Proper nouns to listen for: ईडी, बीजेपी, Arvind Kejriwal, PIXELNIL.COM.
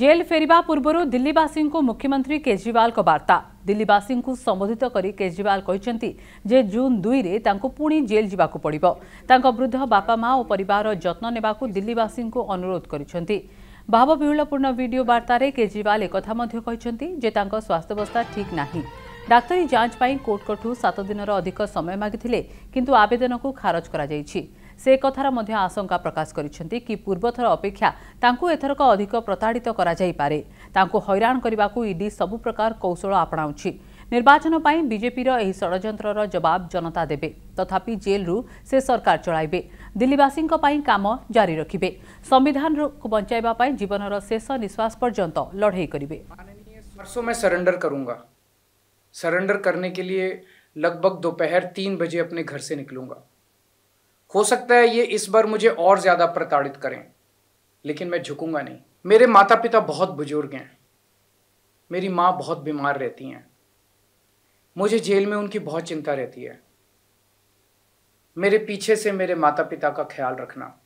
Jail फेरिबा पूर्वरु दिल्लीवासी को मुख्यमंत्री केजरीवाल को वार्ता। दिल्लीवासी को संबोधित करी केजरीवाल कहते जे जून 2 रे तांको पुणी जेल जावाक पड़िबो। तांको वृद्ध बापा माँ और परिवार जत्न नेबाकू दिल्लीवासी को अनुरोध करिसेंती। भावविहूलपूर्ण वीडियो वार्ता रे केजरीवाल एक कथा मध्य कहते जे तांको स्वास्थ्यावस्था ठीक नाही। डाक्तरी जांच पई कोर्ट कठू 7 दिन अधिक समय मागिथिले किंतु आवेदन को खारज करा जायछि। से कथार मध्य आशंका प्रकाश करिसेंती कि पूर्वथर अपेक्षा तांको एथरक अधिक प्रताड़ित करा जाई पारे। तांको हैरान करबाकू ईडी सब प्रकार कौशल अपनाउछि। निर्वाचन पई बीजेपी रो एही षडयंत्रर जवाब जनता देबे। तथापि जेल रु से सरकार चलाइबे। दिल्लीवासी पई काम जारी रखिबे। संविधान को बचाइबा पई जीवनर शेष निश्वास पर्यंत लड़ाई करिबे। वर्षों में सरेंडर करूंगा। सरेंडर करने के लिए लगभग दोपहर 3 बजे अपने घर से निकलूंगा। हो सकता है ये इस बार मुझे और ज़्यादा प्रताड़ित करें, लेकिन मैं झुकूंगा नहीं। मेरे माता पिता बहुत बुजुर्ग हैं, मेरी माँ बहुत बीमार रहती हैं, मुझे जेल में उनकी बहुत चिंता रहती है। मेरे पीछे से मेरे माता पिता का ख्याल रखना।